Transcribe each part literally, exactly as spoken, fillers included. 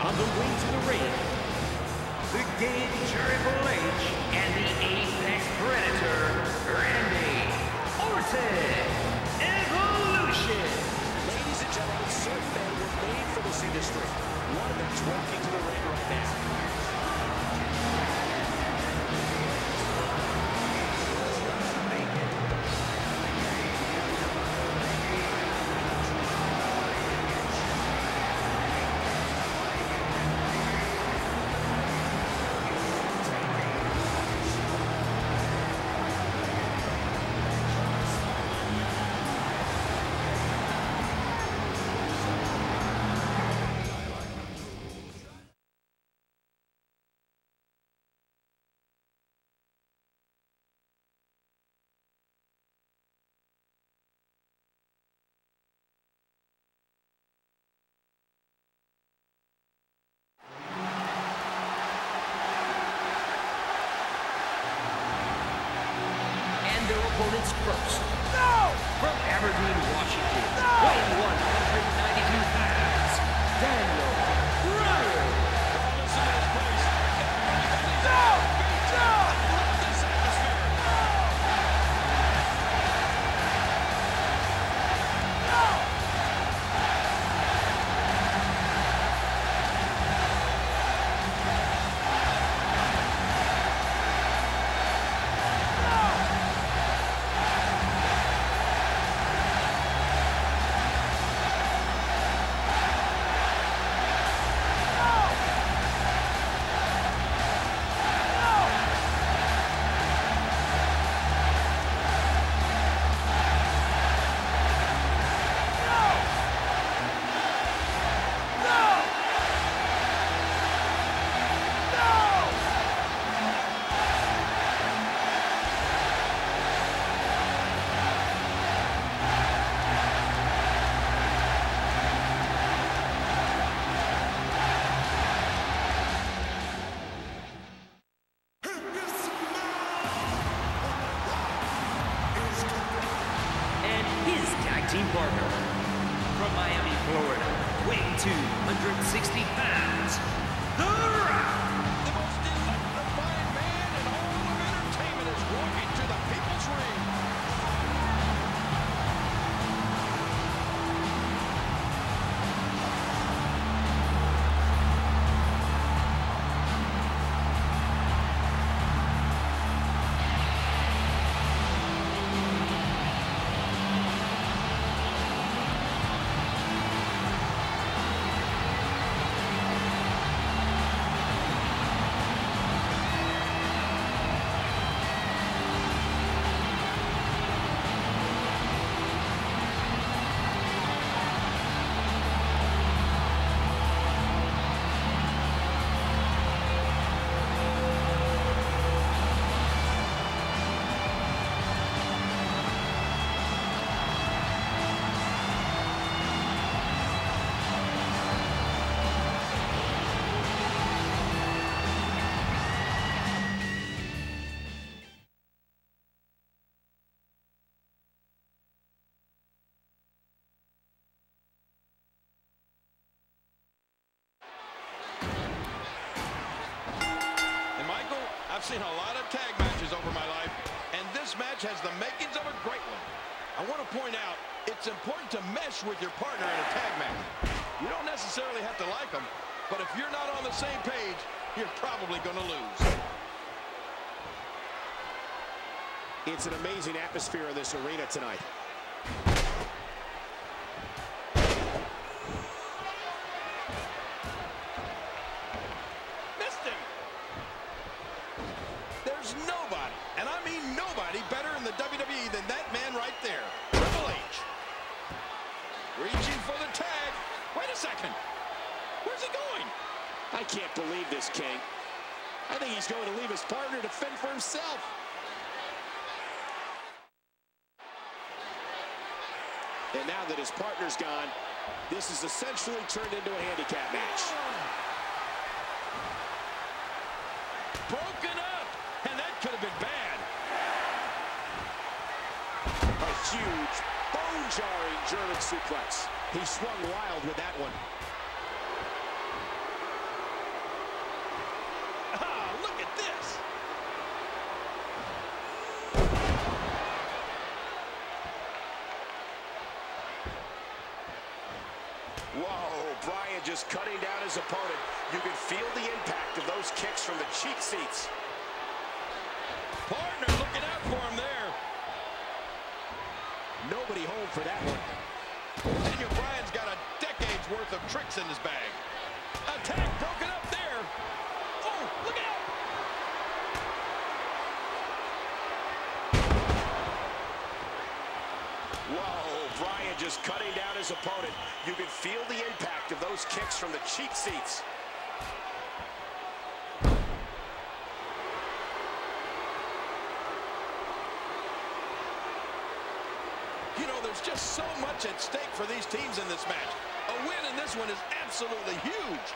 On the way to the ring, the game Triple H and the Apex Predator, Randy Orton. Evolution. Ladies and gentlemen, certain men were made for this industry. One of them's walking to the ring right now. Opponents first. No! From Aberdeen, Washington. No! Weighing one hundred ninety-two pounds, Daniel Bryan. No! No! Team partner from Miami, Florida, weighing two hundred sixty pounds, The Rock. The most dignified man in all of entertainment is walking to the people's ring. I've seen a lot of tag matches over my life, and this match has the makings of a great one. I want to point out, it's important to mesh with your partner in a tag match. You don't necessarily have to like them, but if you're not on the same page, you're probably going to lose. It's an amazing atmosphere in this arena tonight. I can't believe this, King. I think he's going to leave his partner to fend for himself. And now that his partner's gone, this is essentially turned into a handicap match. Broken up, and that could have been bad. A huge, bone-jarring German suplex. He swung wild with that one. Ah, look at this. Whoa, Bryan just cutting down his opponent. You can feel the impact of those kicks from the cheek seats. Partner looking out for him there. Nobody home for that one. Daniel Bryan's got a decade's worth of tricks in his bag. Attack broken up there. Oh, look out! Whoa, Bryan just cutting down his opponent. You can feel the impact of those kicks from the cheek seats. You know, there's just so much at stake for these teams in this match. A win in this one is absolutely huge.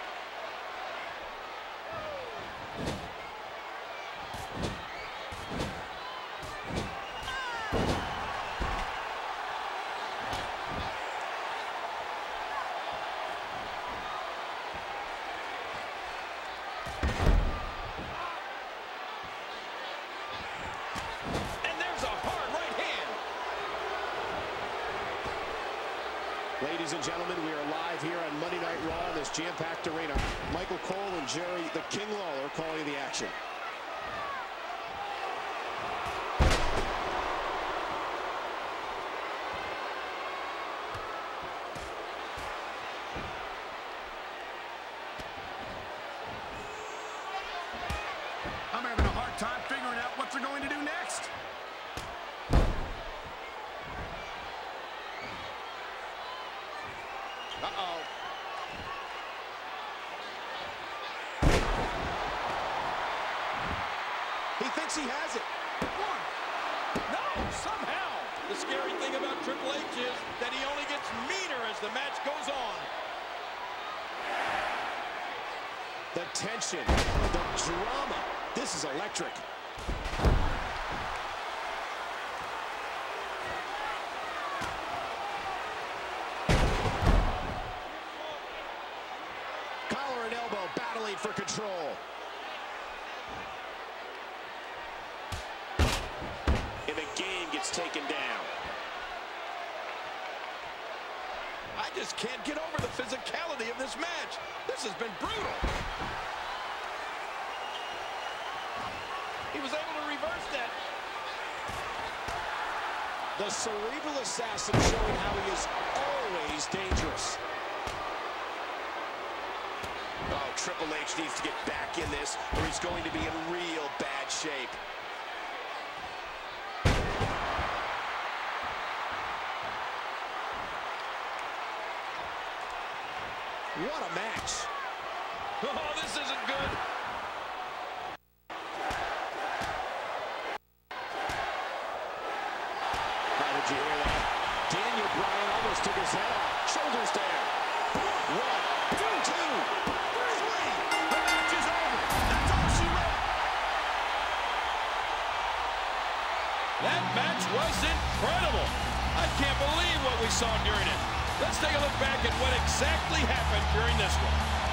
Ladies and gentlemen, we are live here on Monday Night Raw in this jam-packed arena. Michael Cole and Jerry the King Lawler calling the action. I'm having a hard time figuring out what they're going to do next. Uh-oh. He thinks he has it. One. No, somehow. The scary thing about Triple H is that he only gets meaner as the match goes on. The tension, the drama. This is electric. Battling for control. And the game gets taken down. I just can't get over the physicality of this match. This has been brutal. He was able to reverse that. The Cerebral Assassin showing how he is always dangerous. Oh, Triple H needs to get back in this, or he's going to be in real bad shape. What a match. Oh, this isn't good. How did you hear that? Daniel Bryan almost took his head off. Shoulders down. One, two, two. That match was incredible. I can't believe what we saw during it. Let's take a look back at what exactly happened during this one.